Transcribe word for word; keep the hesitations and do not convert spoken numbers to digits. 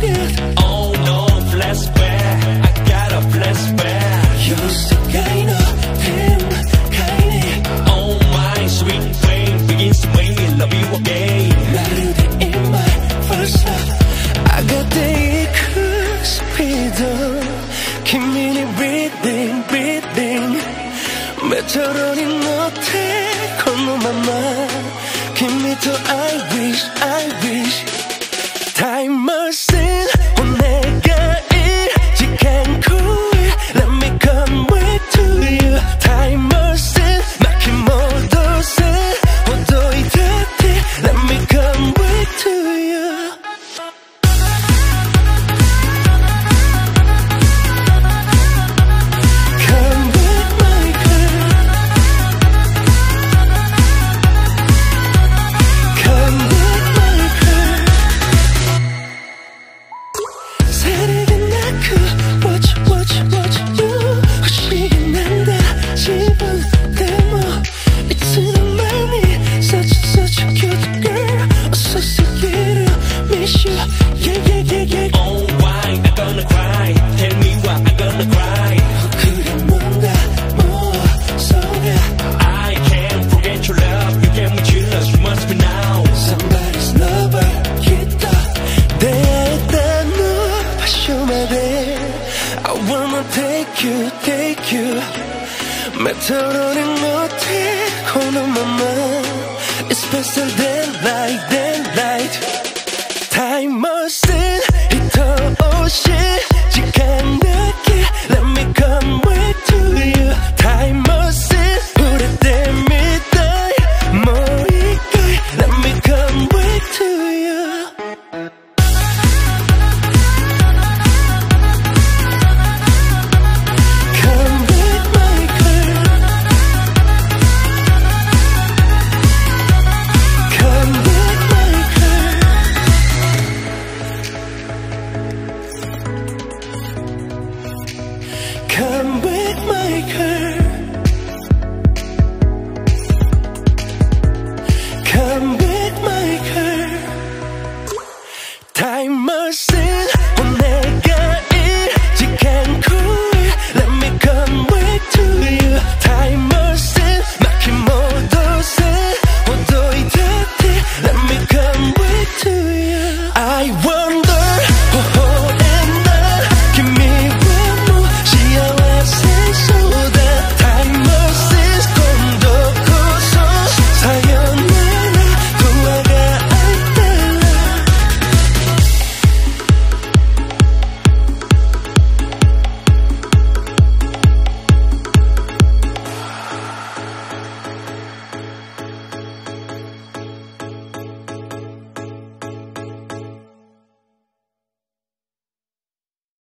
Time must say